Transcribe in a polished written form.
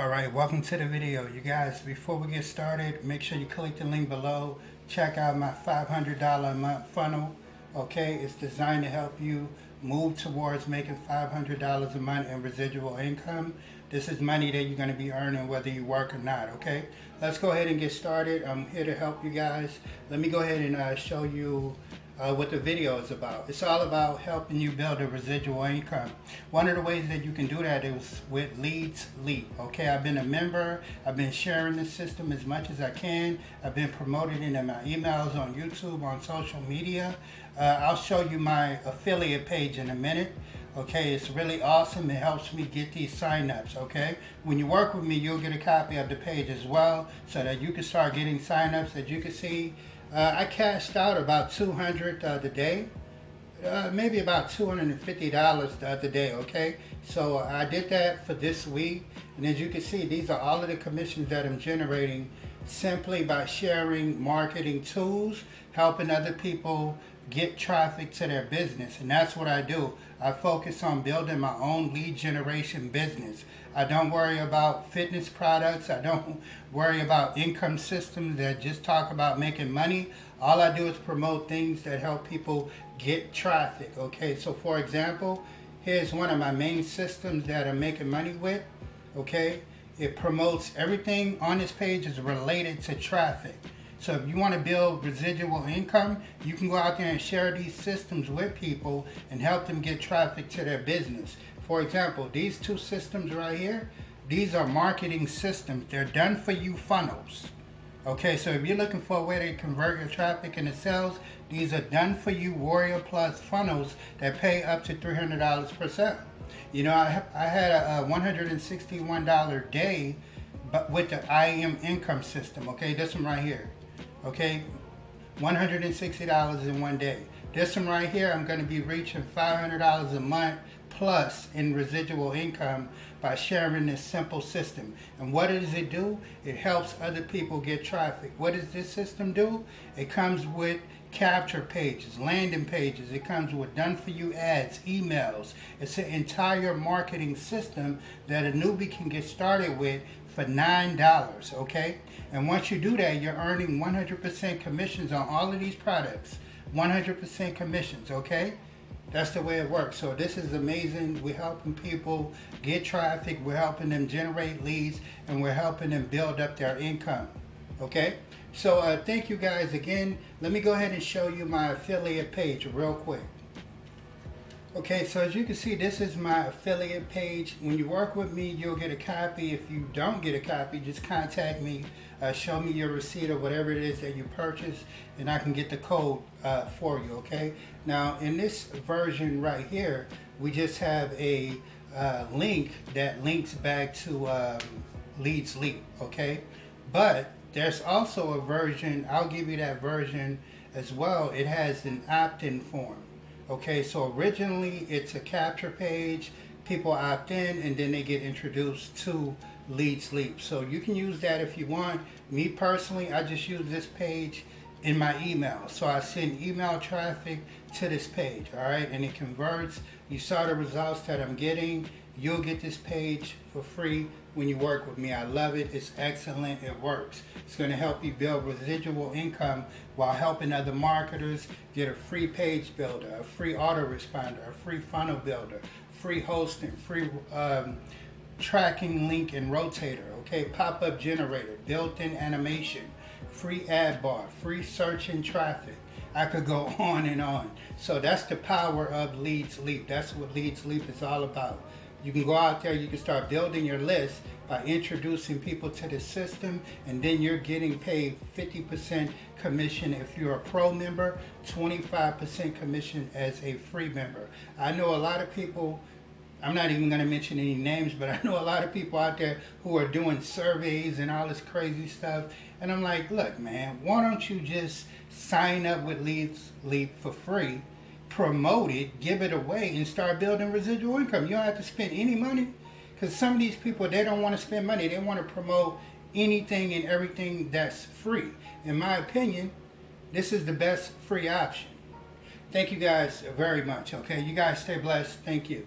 Alright, welcome to the video, you guys. Before we get started, make sure you click the link below. Check out my $500 a month funnel. Okay, it's designed to help you move towards making $500 a month in residual income. This is money that you're going to be earning whether you work or not. Okay, let's go ahead and get started. I'm here to help you guys. Let me go ahead and show you what the video is about. It's all about helping you build a residual income. One of the ways that you can do that is with LeadsLeap. Okay, I've been a member. I've been sharing this system as much as I can. I've been promoting it in my emails, on YouTube, on social media. I'll show you my affiliate page in a minute. Okay, it's really awesome. It helps me get these signups. Okay, when you work with me, you'll get a copy of the page as well, so that you can start getting signups. That you can see, I cashed out about 200 the other day, maybe about $250 the other day, okay? So I did that for this week, and as you can see, these are all of the commissions that I'm generating simply by sharing marketing tools, helping other people get traffic to their business, and that's what I do. I focus on building my own lead generation business. I don't worry about fitness products. I don't worry about income systems that just talk about making money. All I do is promote things that help people get traffic, okay? So for example, here's one of my main systems that I'm making money with, okay? It promotes everything on this page is related to traffic. So if you want to build residual income, you can go out there and share these systems with people and help them get traffic to their business. For example, these two systems right here, these are marketing systems. They're done-for-you funnels. Okay, so if you're looking for a way to convert your traffic into sales, these are done-for-you Warrior Plus funnels that pay up to $300 per sale. You know, I had a $161 day but with the IM income system, okay? This one right here. Okay, $160 in one day. This one right here, I'm going to be reaching $500 a month plus in residual income by sharing this simple system. And what does it do? It helps other people get traffic. What does this system do? It comes with capture pages, landing pages. It comes with done-for-you ads, emails. It's an entire marketing system that a newbie can get started with for $9, okay? And once you do that, you're earning 100% commissions on all of these products. 100% commissions, okay? That's the way it works. So this is amazing. We're helping people get traffic. We're helping them generate leads, and we're helping them build up their income, okay? So thank you guys again. Let me go ahead and show you my affiliate page real quick. Okay, so as you can see, this is my affiliate page. When you work with me, you'll get a copy. If you don't get a copy, just contact me, show me your receipt or whatever it is that you purchased, and I can get the code for you, okay? Now, in this version right here, we just have a link that links back to LeadsLeap, okay? But there's also a version, I'll give you that version as well. It has an opt-in form. Okay, so originally it's a capture page, people opt in, and then they get introduced to LeadsLeap. So you can use that if you want. Me personally, I just use this page in my email. So I send email traffic to this page, all right, and it converts. You saw the results that I'm getting. You'll get this page for free when you work with me. I love it. It's excellent. It works. It's going to help you build residual income while helping other marketers get a free page builder, a free autoresponder, a free funnel builder, free hosting, free tracking link and rotator, okay, pop-up generator, built-in animation, free ad bar, free search and traffic. I could go on and on. So that's the power of LeadsLeap. That's what LeadsLeap is all about. You can go out there, you can start building your list by introducing people to the system, and then you're getting paid 50% commission if you're a pro member, 25% commission as a free member. I know a lot of people, I'm not even going to mention any names, but I know a lot of people out there who are doing surveys and all this crazy stuff, and I'm like, look man, why don't you just sign up with LeadsLeap for free, promote it, give it away, and start building residual income. You don't have to spend any money, because some of these people, they don't want to spend money. They want to promote anything and everything that's free. In my opinion, this is the best free option. Thank you guys very much, okay? You guys stay blessed. Thank you.